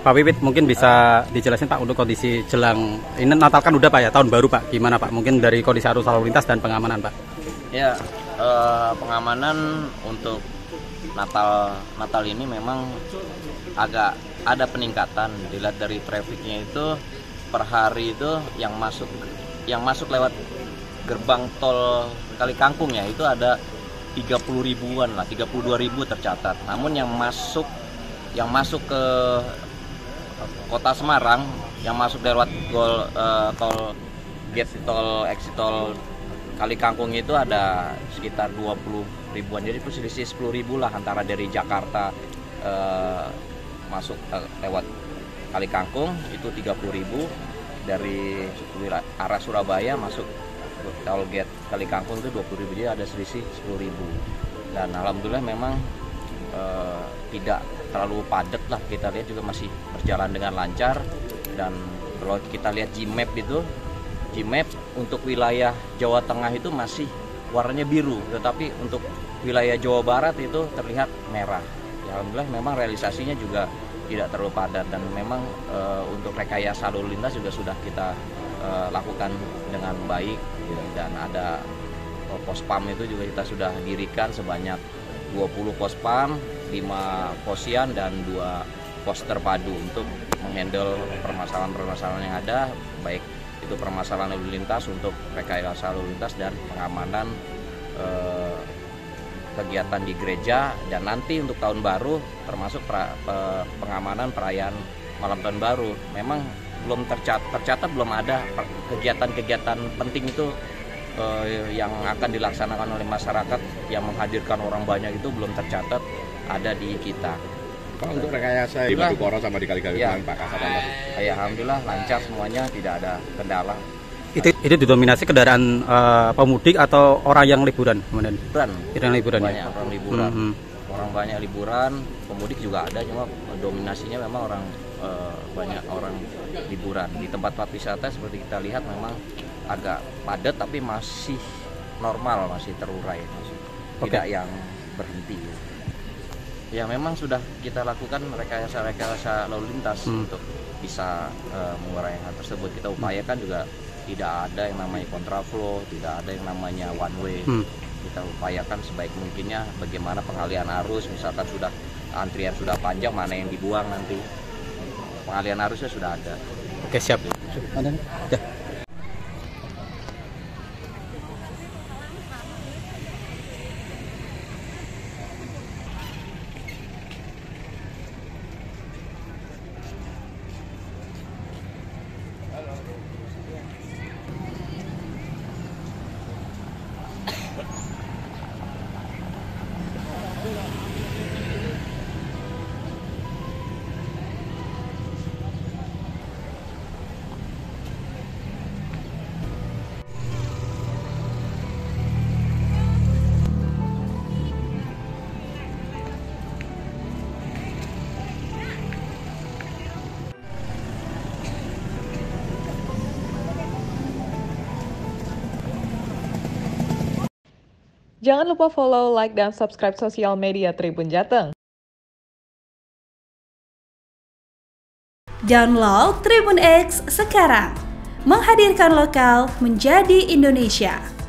Pak Wiwit mungkin bisa dijelasin Pak untuk kondisi jelang ini Natal kan udah Pak ya, tahun baru Pak, gimana Pak mungkin dari kondisi arus lalu lintas dan pengamanan Pak? Ya, pengamanan untuk Natal ini memang agak ada peningkatan, dilihat dari trafiknya itu per hari itu yang masuk lewat gerbang tol Kali Kangkung ya itu ada 30 ribuan lah, 32 ribu tercatat. Namun yang masuk ke Kota Semarang, yang masuk lewat exit tol Kali Kangkung itu ada sekitar 20 ribuan. Jadi selisih 10 ribu lah antara dari Jakarta masuk lewat Kali Kangkung itu 30 ribu, dari arah Surabaya masuk tol gate Kali Kangkung itu 20 ribu, jadi ada selisih 10 ribu. Dan alhamdulillah memang tidak terlalu padat lah, kita lihat juga masih berjalan dengan lancar. Dan kalau kita lihat G-Map untuk wilayah Jawa Tengah itu masih warnanya biru, tetapi untuk wilayah Jawa Barat itu terlihat merah. Ya, alhamdulillah memang realisasinya juga tidak terlalu padat, dan memang untuk rekayasa lalu lintas juga sudah kita lakukan dengan baik ya. Dan ada pospam itu juga kita sudah dirikan sebanyak 20 pospam, 5 posyan dan 2 pos terpadu untuk menghandle permasalahan-permasalahan yang ada, baik itu permasalahan lalu lintas untuk rekayasa lalu lintas dan pengamanan kegiatan di gereja, dan nanti untuk tahun baru termasuk pengamanan perayaan malam tahun baru. Memang belum tercatat belum ada kegiatan-kegiatan penting itu yang akan dilaksanakan oleh masyarakat yang menghadirkan orang banyak itu belum tercatat ada di kita. Kalau untuk rekayasa di Madukoro sama di Kali-Kali ya, Pak Kasarana. Ya, alhamdulillah lancar semuanya, tidak ada kendala. Itu didominasi kendaraan pemudik atau orang yang liburan, kemudian? Liburan. Banyak ya? Orang liburan. Orang banyak liburan, pemudik juga ada, cuma dominasinya memang orang banyak orang liburan. Di tempat-tempat wisata seperti kita lihat memang agak padat tapi masih normal, masih terurai, tidak yang berhenti. Ya memang sudah kita lakukan rekayasa lalu lintas untuk bisa mengurai hal tersebut. Kita upayakan juga tidak ada yang namanya kontraflow, tidak ada yang namanya one way. Kita upayakan sebaik mungkinnya bagaimana pengalian arus, misalkan sudah antrian sudah panjang, mana yang dibuang nanti. Pengalian arusnya sudah ada. Oke, siap. Ada nih? Ya. Jangan lupa follow, like, dan subscribe sosial media Tribun Jateng. Download Tribun X sekarang. Menghadirkan lokal menjadi Indonesia.